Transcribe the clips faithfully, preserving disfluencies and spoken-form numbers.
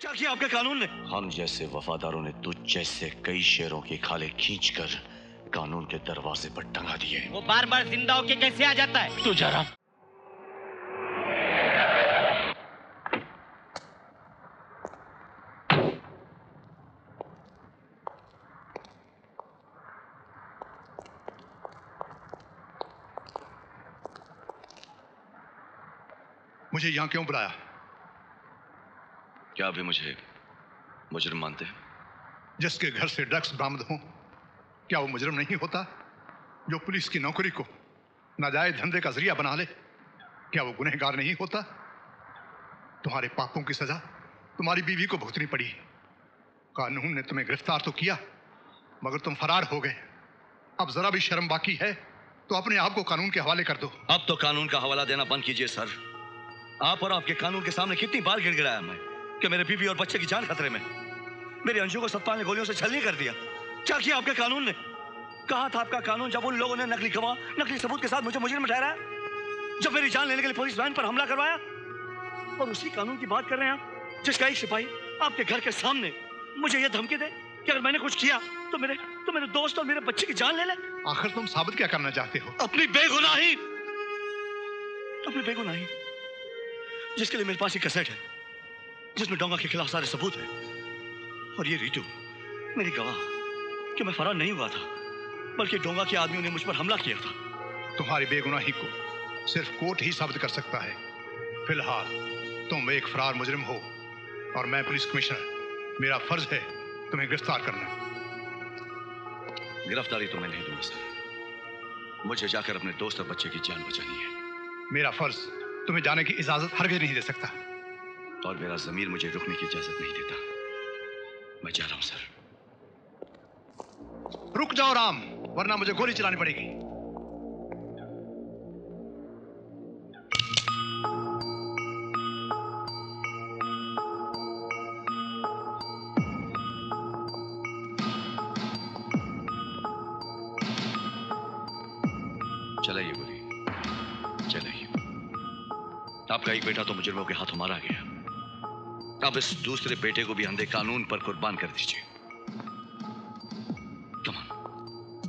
क्या किया आपके कानून ने? हम जैसे वफादारों ने तुझ जैसे कई शेरों की खाले खींचकर कानून के दरवाजे पर टंगा दिए। वो बार बार जिंदा होके कैसे आ जाता है? तू जरा मुझे यहां क्यों बुलाया? क्या अभी मुझे मुजरिम मानते हैं? जिसके घर से ड्रग्स बरामद हों, क्या वो मुजरिम नहीं होता? जो पुलिस की नौकरी को नाजायज धंधे का जरिया बना ले, क्या वो गुनहगार नहीं होता? तुम्हारे पापों की सजा तुम्हारी बीवी को भुगतनी पड़ी। कानून ने तुम्हें गिरफ्तार तो किया मगर तुम फरार हो गए। अब जरा भी शर्म बाकी है तो अपने आप को कानून के हवाले कर दो। अब तो कानून का हवाला देना बंद कीजिए सर। आप और आपके कानून के सामने कितनी बार गिड़गिड़ाया मैं कि मेरे बीवी और बच्चे की जान खतरे में। मेरे अंशु को सत्पाल ने गोलियों से छलनी कर दिया। क्या किया आपके कानून ने? कहा था आपका कानून जब उन लोगों ने नकली गवाह नकली सबूत के साथ मुझे मुजरिम ठहराया, जब मेरी जान लेने के लिए पुलिस वैन पर हमला करवाया। और उसी कानून की बात कर रहे हैं आप जिसका एक सिपाही आपके घर के सामने मुझे यह धमकी दे कि अगर मैंने कुछ किया तो मेरे तो मेरे दोस्त और मेरे बच्चे की जान ले ले। आखिर तुम साबित क्या करना चाहते हो? अपनी बेगुनाही, अपनी बेगुनाही जिसके लिए मेरे पास एक कैसेट है जिसमें डोंगा के खिलाफ सारे सबूत हैं। और ये रितु मेरी गवाह कि मैं फरार नहीं हुआ था बल्कि डोंगा के आदमियों ने मुझ पर हमला किया था। तुम्हारी बेगुनाही को सिर्फ कोर्ट ही साबित कर सकता है। फिलहाल तुम एक फरार मुजरिम हो और मैं पुलिस कमिश्नर, मेरा फर्ज है तुम्हें गिरफ्तार करना। गिरफ्तारी तो मैं नहीं दूंगा सर। मुझे जाकर अपने दोस्त और बच्चे की जान बचानी है। मेरा फर्ज तुम्हें जाने की इजाजत हरगिज़ नहीं दे सकता और मेरा ज़मीर मुझे रुकने की इजाजत नहीं देता। मैं जा रहा हूं सर। रुक जाओ राम, वरना मुझे गोली चलानी पड़ेगी। चलाइए गोली, चलाइए। आपका एक बेटा तो मुजरिमों के हाथों मारा गया, अब इस दूसरे बेटे को भी अंधे कानून पर कुर्बान कर दीजिए। Come on,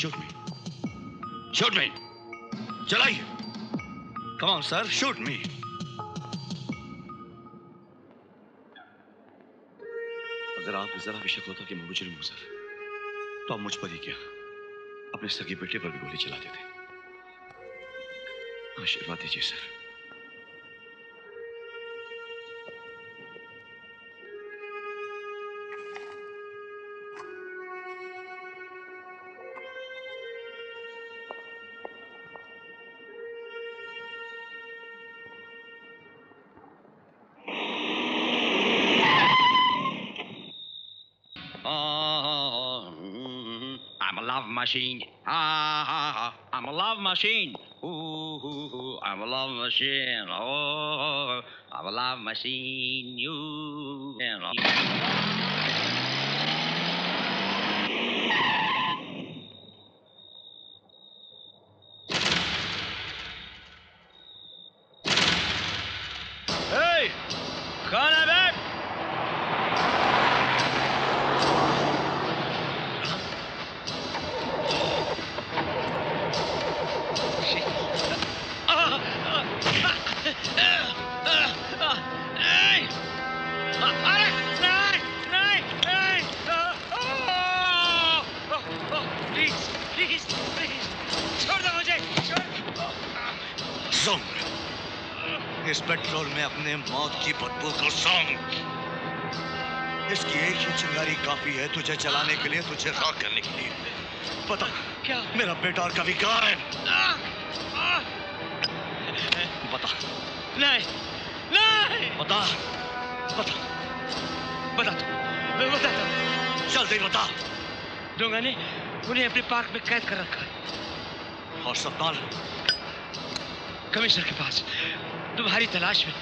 shoot me, shoot me, चलाइए। Come on sir, shoot me. अगर आप जरा भी शक होता कि मैं मुजरिम हूं सर, तो आप मुझ पर ही क्या अपने सगे बेटे पर भी गोली चला देते। आशीर्वाद दीजिए sir. Machine. Ah, ah, ah. I'm a love machine. Ooh, ooh, ooh. I'm a love machine. Oh, I'm a love machine. You. Hey, come on back. इस पेट्रोल में अपने मौत की बदबू को सूंघ। इसकी एक ही चिंगारी काफी है तुझे जलाने के लिए, तुझे राख करने के लिए। पता क्या मेरा बेटा और कभी कहाँ है? बता। नहीं, नहीं। बता, बता, बता, बता, जल्दी बता। डोंगा ने उन्हें अपने पार्क में कैद कर रखा है और सत्ताल कमिश्नर के पास तुम्हारी तलाश में।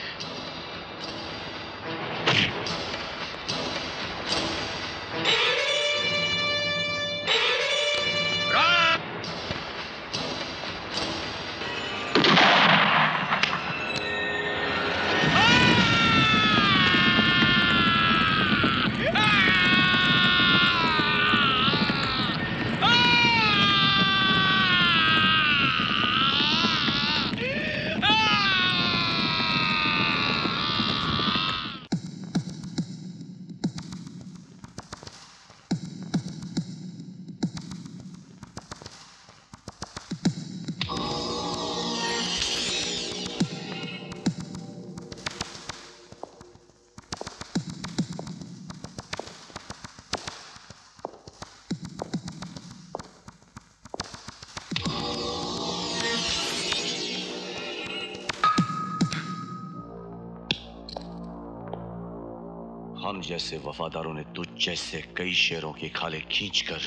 हम जैसे वफादारों ने तुझ जैसे कई शेरों की खाले खींचकर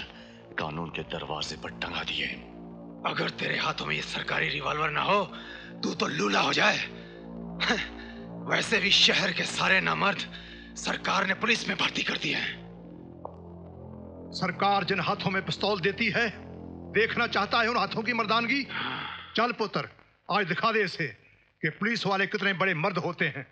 कानून के दरवाजे पर टंगा दिए। अगर तेरे हाथों में ये सरकारी रिवॉल्वर ना हो तू तो लूला हो जाए। वैसे भी शहर के सारे नामर्द सरकार ने पुलिस में भर्ती कर दिए हैं। सरकार जिन हाथों में पिस्तौल देती है देखना चाहता है उन हाथों की मर्दानगी। चल पुत्र, आज दिखा दे इसे कि पुलिस वाले कितने बड़े मर्द होते हैं।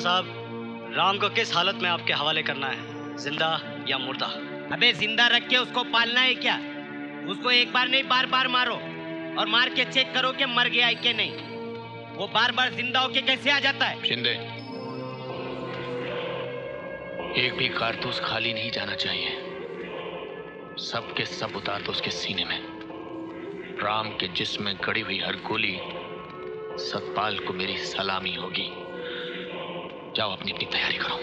साहब, राम को किस हालत में आपके हवाले करना है, जिंदा या मुर्दा? अबे जिंदा रख के उसको पालना है क्या? उसको एक बार नहीं बार बार मारो और मार के चेक करो कि मर गया है कि नहीं। वो बार बार जिंदा होके कैसे आ जाता है? शिंदे, एक भी कारतूस खाली नहीं जाना चाहिए। सब के सब उतार दो उसके सीने में। राम के जिस्म में गड़ी हुई हर गोली सतपाल को मेरी सलामी होगी। जाओ अपनी अपनी तैयारी करो।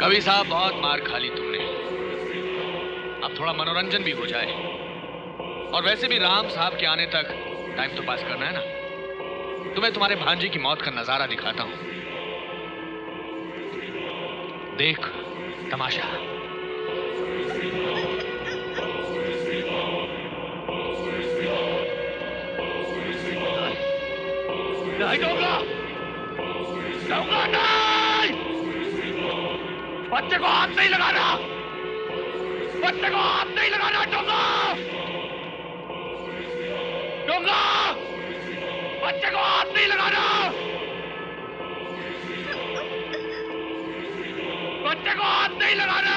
कवि साहब, बहुत मार खा ली तुमने, अब थोड़ा मनोरंजन भी हो जाए। और वैसे भी राम साहब के आने तक टाइम तो पास करना है ना। तुम्हें तुम्हारे भांजी की मौत का नजारा दिखाता हूं, देख तमाशा। नहीं डोंगा, डोंगा नहीं, बच्चे को हाथ नहीं लगाना, बच्चे को हाथ नहीं लगाना। डोंगा, डोंगा, बच्चे को हाथ नहीं लगाना, बच्चे को हाथ नहीं लगाना।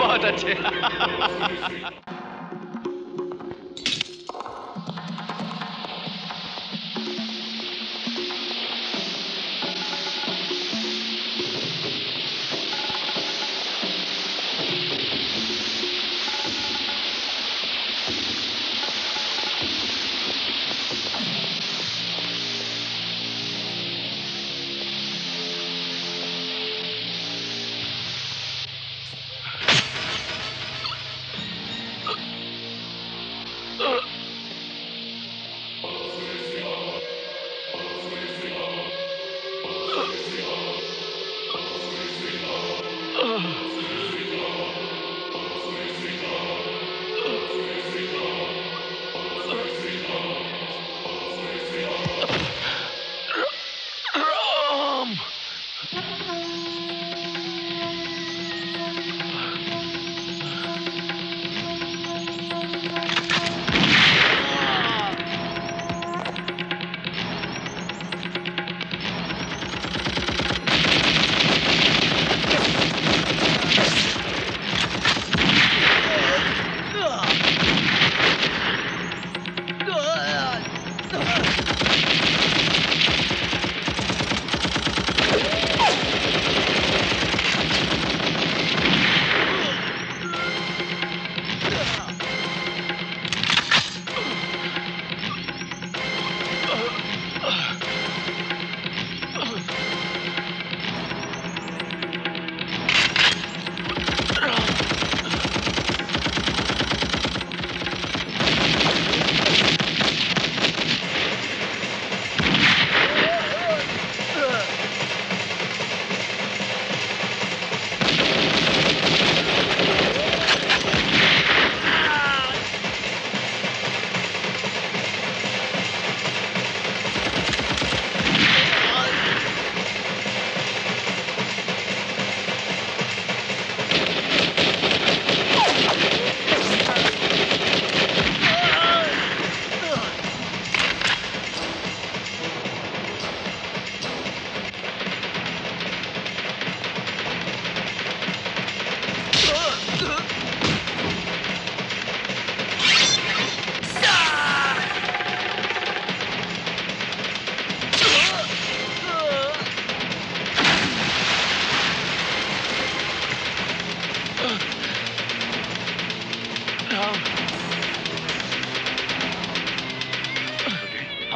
बहुत अच्छे।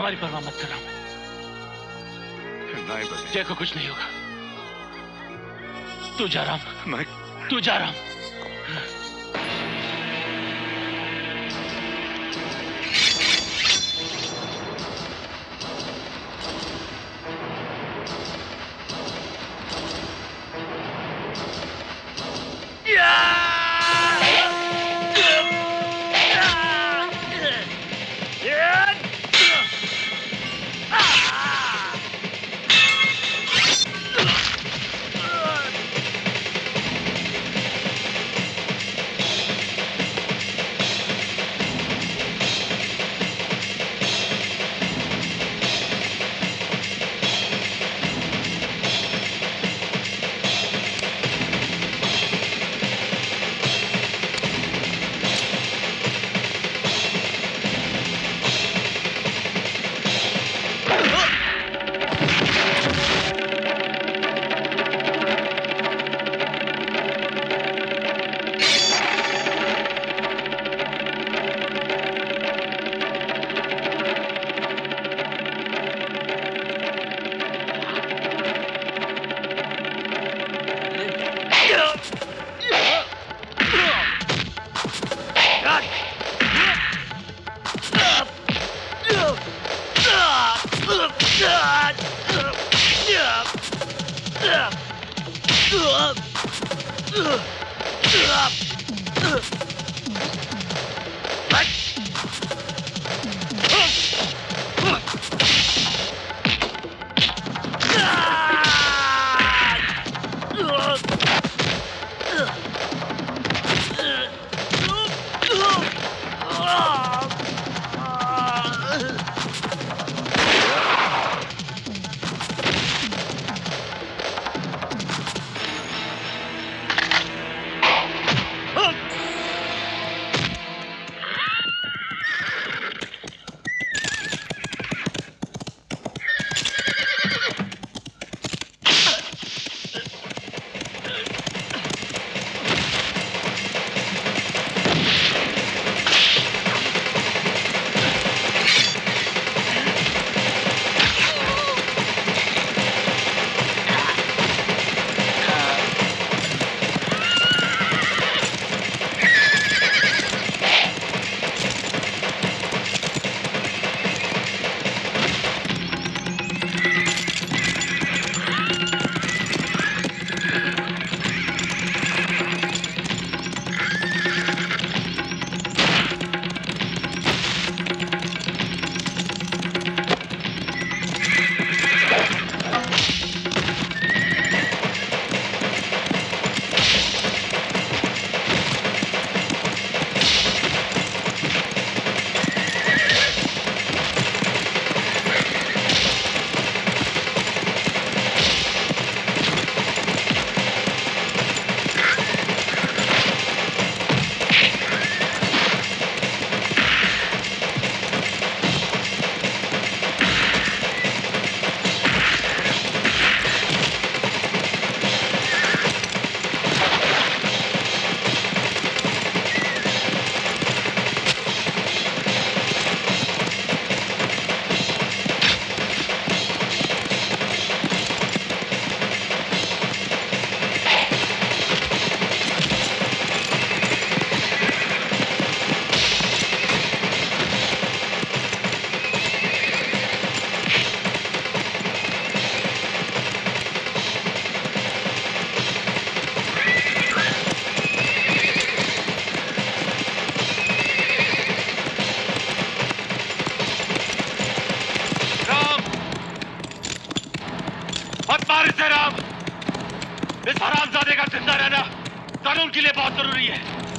हमारी परवाह मत कराओ। जय को कुछ नहीं होगा। तू जा राम, तू जा राम। इस हरामजादे का जिंदा रहना कानून के लिए बहुत जरूरी है।